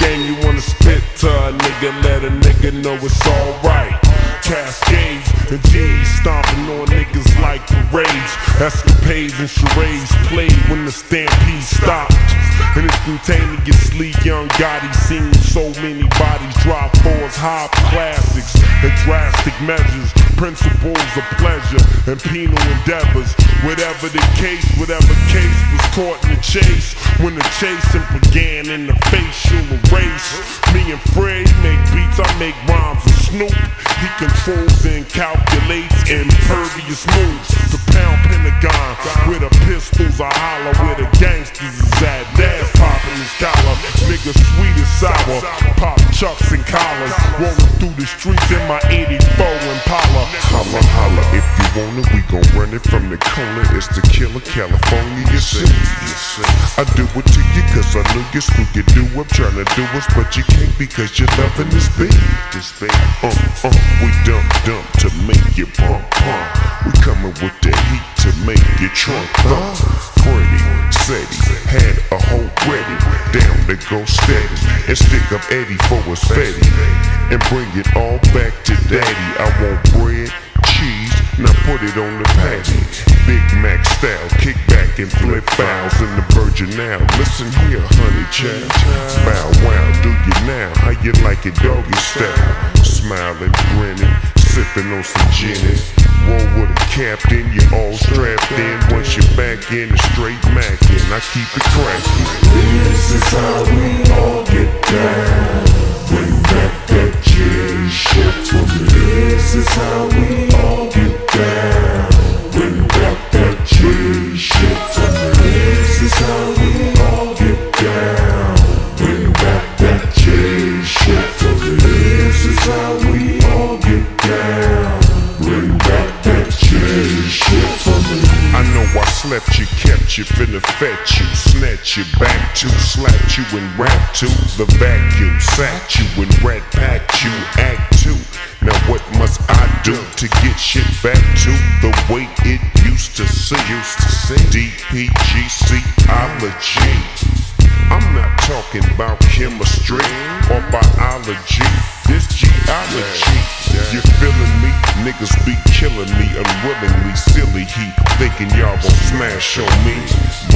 game you wanna spit to a nigga, let a nigga know it's alright. Cascades and G's stomping on niggas like parades. Escapades and charades played when the stampede stopped. And instantaneously, Young Gotti seen so many bodies drop fours, high classics, and drastic measures. Principles of pleasure and penal endeavors. Whatever case was caught in the chase. When the chasing began in the facial erase. Me and Fred make beats, I make rhymes with Snoop. He controls and calculates impervious moves. The pound Pentagon, where the pistols are holler, where the gangsters is at. Dad's popping his collar, nigga sweet and sour. Pop chucks and collars, rolling through the streets in my 84 Impala. Holla, holla, if you want it, we gon' run it from the corner. It's the killer, California, you see. I do it to you cause I know you screw your do up trying to do us, but you can't because you're loving this beat. We dump to make you pump. We coming with the heat to make your trunk thump. Freddy said he had a whole ready, down to go steady, and stick up Eddie for his fatty, and bring it all back to daddy. I want bread, cheese, now put it on the patty. Big Mac style, kick back and flip fouls in the Virgin now. Listen here, honey child, bow wow, do you now? How you like it, doggy style? Smiling, grinning, sipping on some gin. Roll with a captain, you all strapped in. Once you're back in, the straight mackin', I keep it crackin'. This is how we all get down. Bring back that J shit for me. This is how we all get down. Bring back that J shit for me. This is how we all get down. Bring back that J shit for me. This is how we all get down. Bring back that J shit for me. I know I slept you, kept you, finna fetch you, snatch you back to, slap you and rap to, the vacuum, sat you and rat pack you, act to. Now what must I do to get shit back to the way it used to see? DPGCology. I'm not talking about chemistry or biology. This geology. You feeling me? Niggas be killing me unwillingly. Silly heat, thinking y'all will smash on me,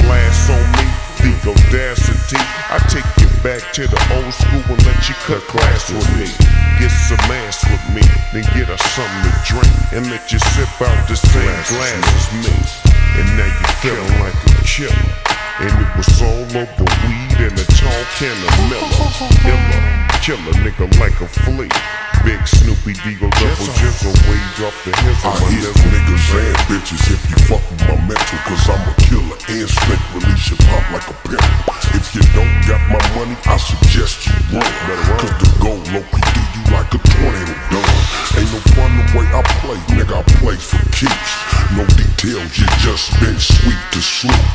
blast on me. The audacity, I take you back to the old school and let you cut class with me. Get some ass with me, then get us something to drink, and let you sip out the same glass as me. And now you feeling like a killer, and it was all over weed and a tall can of Miller. Illa, kill a nigga like a flea. Big Snoopy D-O double jizzle, wage off the hizzle. I hit niggas and bitches if you fuck with my mental, cause I'm a killer and slick, release your pop like a pimp. If you don't got my money, I suggest you run, cause the go low can do you like a tornado done. Ain't no fun the way I play, nigga, I play for keeps. No details, you just been sweet to sleep.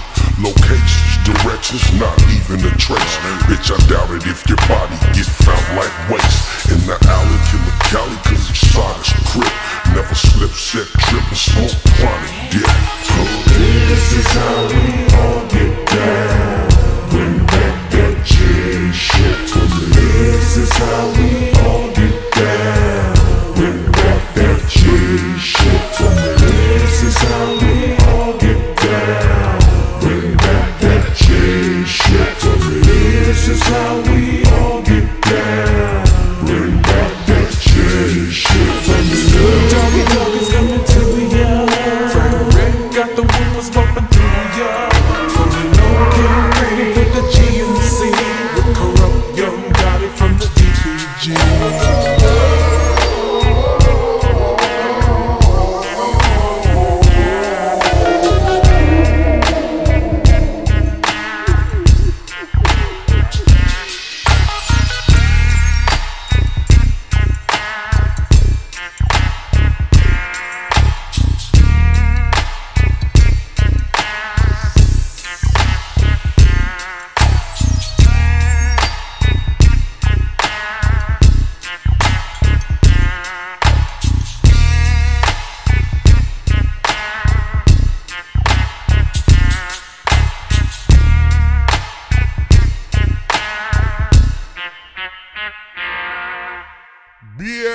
Locations, directions, not even a trace. Bitch, I doubt it if your body get found like waste. In the alley, killer Cali, cause he shot his grip. Never slip, set, trip, and smoke chronic dick. This is how we all get down. Bring back that J shit for me. This is how we all get down. Bring back that J shit for me. This is how we all get down. Bring back that J shit for me. This is how we all get down. Bien.